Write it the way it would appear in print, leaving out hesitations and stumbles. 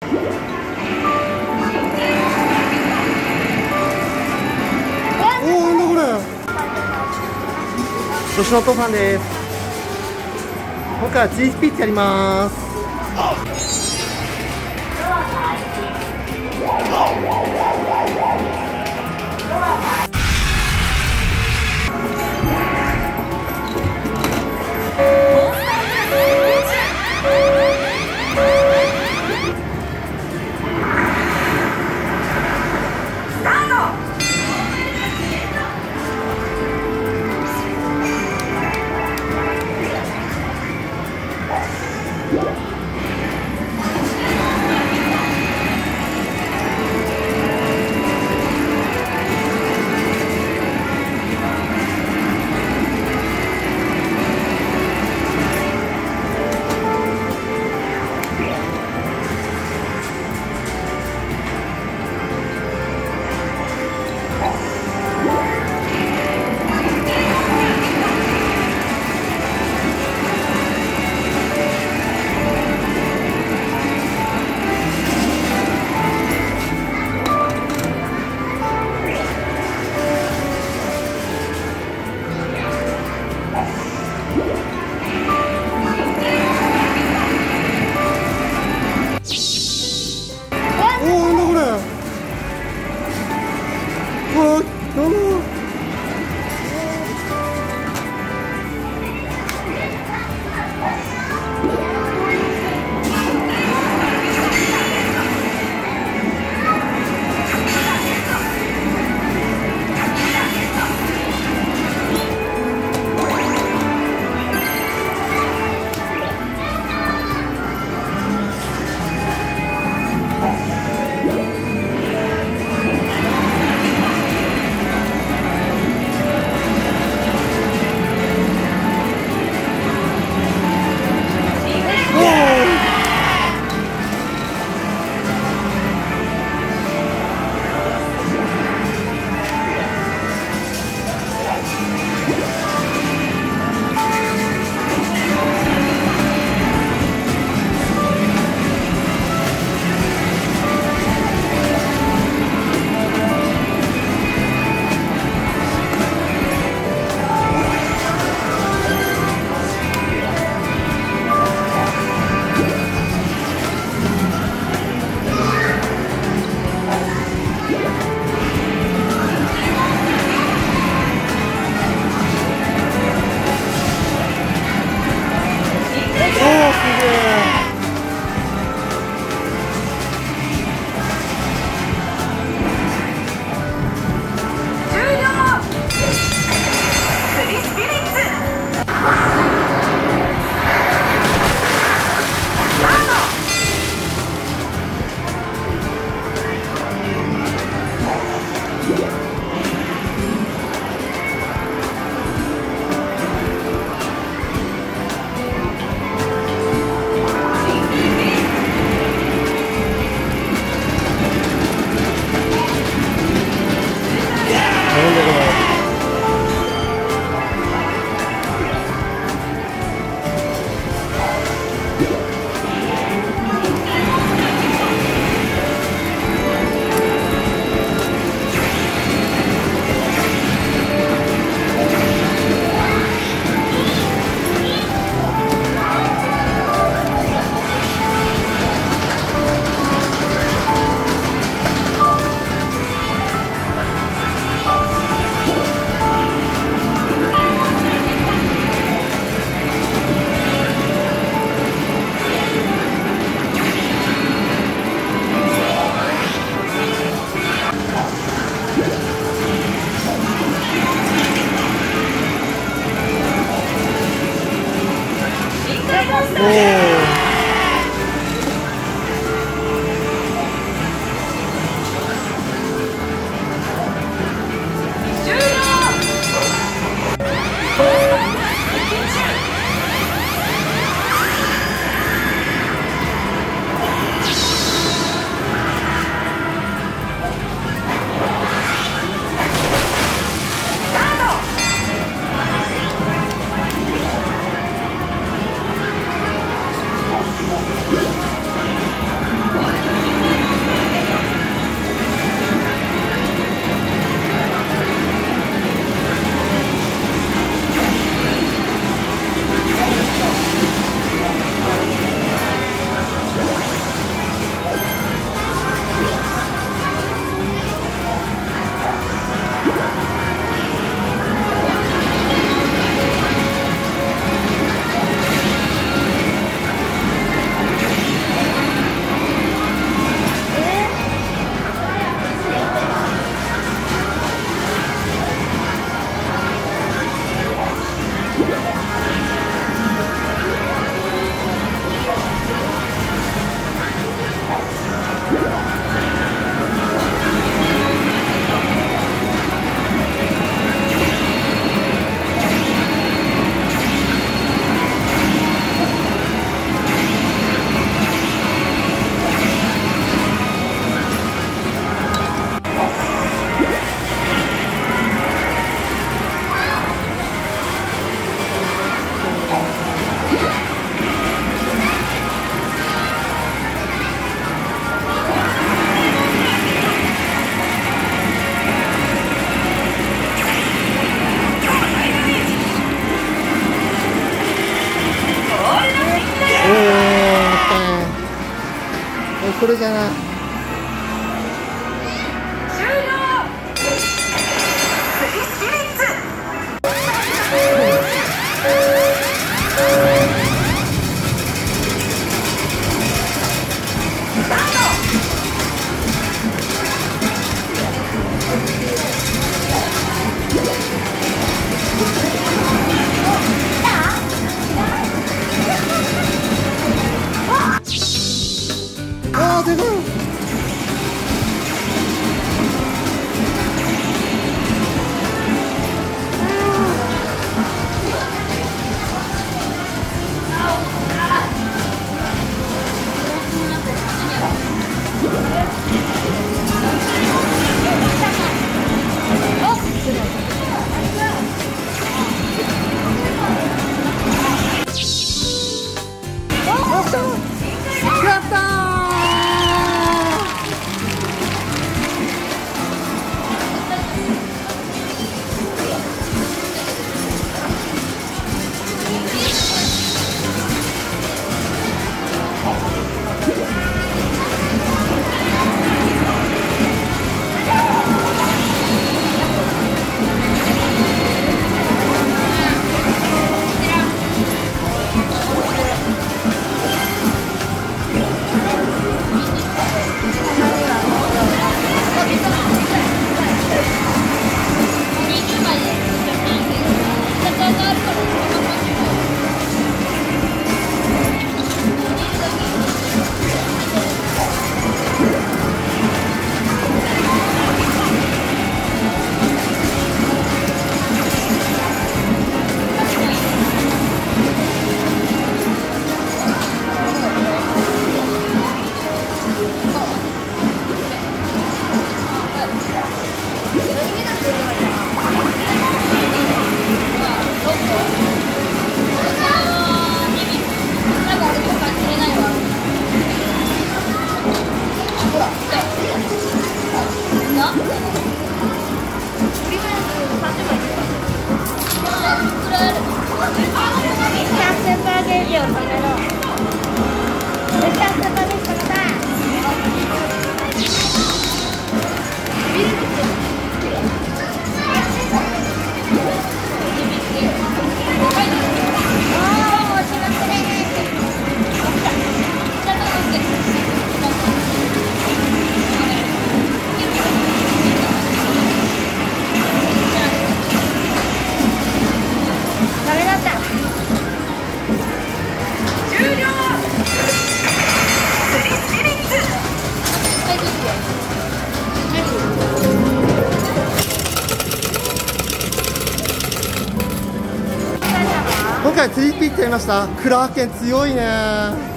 年のお父さんです。僕はチーズピッツやります。スタート。これじゃない。今回釣りって言っちゃいました。クラーケン強いね。